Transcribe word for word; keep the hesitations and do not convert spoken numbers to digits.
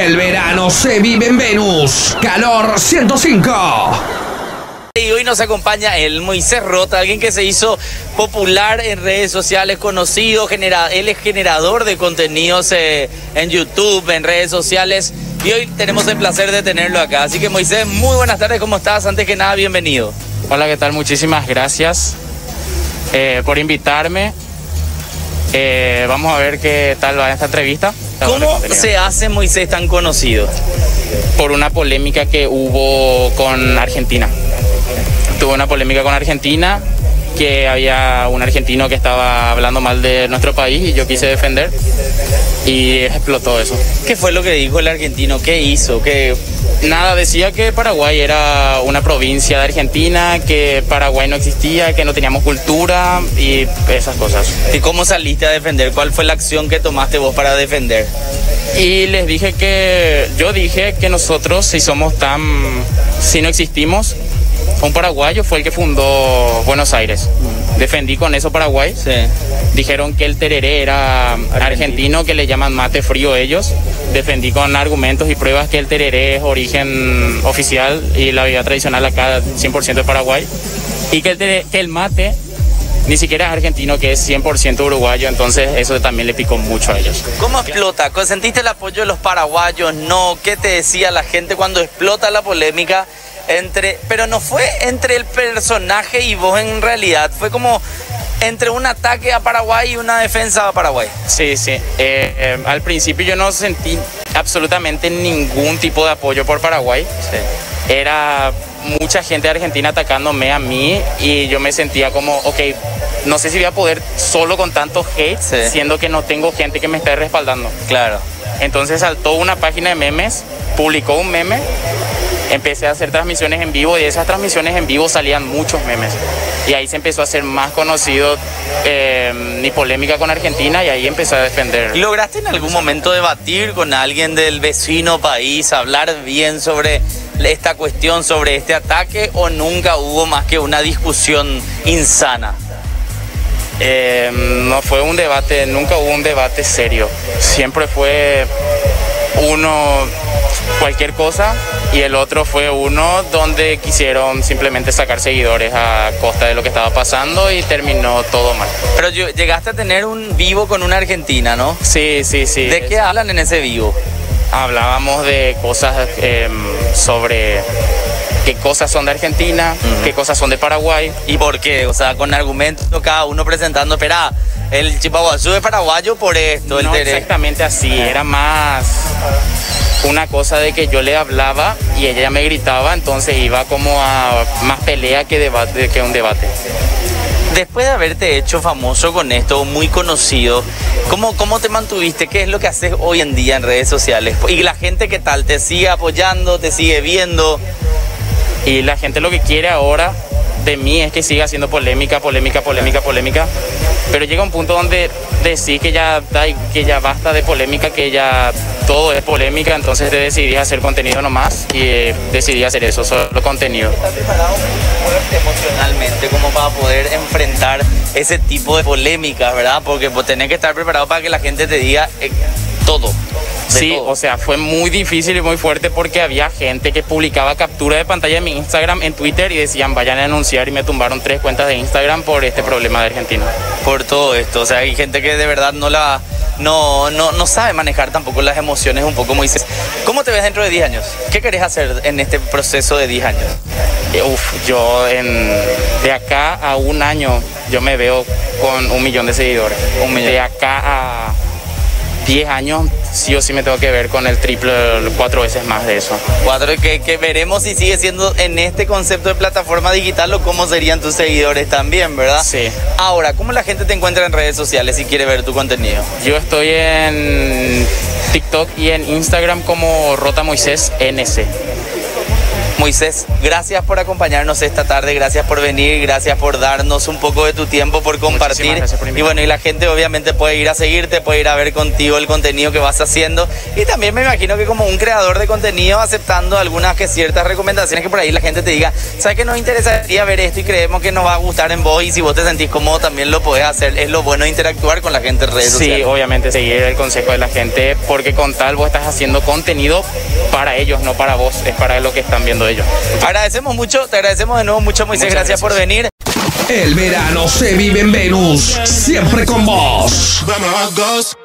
El verano se vive en Venus. Calor ciento cinco. Y hoy nos acompaña el Moisés Rota, alguien que se hizo popular en redes sociales, conocido, genera, él es generador de contenidos eh, en YouTube, en redes sociales, y hoy tenemos el placer de tenerlo acá. Así que Moisés, muy buenas tardes, ¿cómo estás? Antes que nada, bienvenido. Hola, ¿qué tal? Muchísimas gracias eh, por invitarme. Eh, vamos a ver qué tal va esta entrevista. ¿Cómo se hace Moisés tan conocido? Por una polémica que hubo con Argentina. Tuvo una polémica con Argentina, que había un argentino que estaba hablando mal de nuestro país y yo quise defender y explotó eso. ¿Qué fue lo que dijo el argentino? ¿Qué hizo? ¿Qué? Nada, decía que Paraguay era una provincia de Argentina, que Paraguay no existía, que no teníamos cultura y esas cosas. ¿Y cómo saliste a defender? ¿Cuál fue la acción que tomaste vos para defender? Y les dije que, yo dije que nosotros si somos tan, si no existimos, un paraguayo fue el que fundó Buenos Aires. Defendí con eso Paraguay. Sí. Dijeron que el tereré era argentino. argentino, que le llaman mate frío ellos. Defendí con argumentos y pruebas que el tereré es origen oficial y la vida tradicional acá cien por ciento de Paraguay. Y que el, tereré, que el mate ni siquiera es argentino, que es cien por ciento uruguayo, entonces eso también le picó mucho a ellos. ¿Cómo explota? ¿Sentiste el apoyo de los paraguayos? No, ¿qué te decía la gente cuando explota la polémica? Entre, pero no fue entre el personaje y vos en realidad, fue como entre un ataque a Paraguay y una defensa a Paraguay. Sí, sí. Eh, eh, al principio yo no sentí absolutamente ningún tipo de apoyo por Paraguay. Sí. Era mucha gente de Argentina atacándome a mí y yo me sentía como, ok, no sé si voy a poder solo con tantos hate, sí, siendo que no tengo gente que me esté respaldando. Claro. Entonces saltó una página de memes, publicó un meme. Empecé a hacer transmisiones en vivo y de esas transmisiones en vivo salían muchos memes. Y ahí se empezó a hacer más conocido eh, mi polémica con Argentina y ahí empecé a defender. ¿Lograste en algún momento debatir con alguien del vecino país, hablar bien sobre esta cuestión, sobre este ataque, o nunca hubo más que una discusión insana? Eh, no fue un debate, nunca hubo un debate serio. Siempre fue uno cualquier cosa y el otro fue uno donde quisieron simplemente sacar seguidores a costa de lo que estaba pasando y terminó todo mal. Pero llegaste a tener un vivo con una argentina, ¿no? Sí, sí, sí. ¿De qué hablan en ese vivo? Hablábamos de cosas eh, sobre qué cosas son de Argentina, uh-huh, qué cosas son de Paraguay. ¿Y por qué? O sea, con argumentos cada uno presentando, espera, el chipaguazú es paraguayo por esto. No, el teré. Exactamente así, era más una cosa de que yo le hablaba y ella me gritaba, entonces iba como a más pelea que, debate, que un debate. Después de haberte hecho famoso con esto, muy conocido, ¿cómo, cómo te mantuviste? ¿Qué es lo que haces hoy en día en redes sociales? ¿Y la gente qué tal? ¿Te sigue apoyando? ¿Te sigue viendo? Y la gente lo que quiere ahora de mí es que siga haciendo polémica, polémica, polémica, polémica. Pero llega un punto donde decís que ya, que ya basta de polémica, que ya todo es polémica, entonces te decidí hacer contenido nomás y eh, decidí hacer eso, solo contenido. ¿Estás preparado emocionalmente como para poder enfrentar ese tipo de polémicas, verdad? Porque pues, tenés que estar preparado para que la gente te diga eh, todo. Sí, todo. O sea, fue muy difícil y muy fuerte porque había gente que publicaba captura de pantalla en mi Instagram, en Twitter y decían vayan a denunciar y me tumbaron tres cuentas de Instagram por este problema de Argentina. Por todo esto, o sea, hay gente que de verdad no la, no, no, no sabe manejar tampoco las emociones un poco, como dices. ¿Cómo te ves dentro de diez años? ¿Qué querés hacer en este proceso de diez años? Uf, yo en, de acá a un año yo me veo con un millón de seguidores. Un millón. De acá a diez años, sí o sí me tengo que ver con el triple, cuatro veces más de eso. Cuatro, que, que veremos si sigue siendo en este concepto de plataforma digital o cómo serían tus seguidores también, ¿verdad? Sí. Ahora, ¿cómo la gente te encuentra en redes sociales si quiere ver tu contenido? Yo estoy en TikTok y en Instagram como Rota Moisés N C. Moisés, gracias por acompañarnos esta tarde, gracias por venir, gracias por darnos un poco de tu tiempo, por compartir. Por y bueno, y la gente obviamente puede ir a seguirte, puede ir a ver contigo el contenido que vas haciendo. Y también me imagino que como un creador de contenido, aceptando algunas que ciertas recomendaciones que por ahí la gente te diga, ¿sabes que nos interesaría ver esto y creemos que nos va a gustar en vos? Y si vos te sentís cómodo, también lo podés hacer. Es lo bueno de interactuar con la gente en redes sociales. Sí, obviamente seguir el consejo de la gente, porque con tal vos estás haciendo contenido para ellos, no para vos, es para lo que están viendo ellos. Agradecemos mucho, te agradecemos de nuevo mucho, Moisés, gracias, gracias por venir. El verano se vive en Venus, siempre con vos.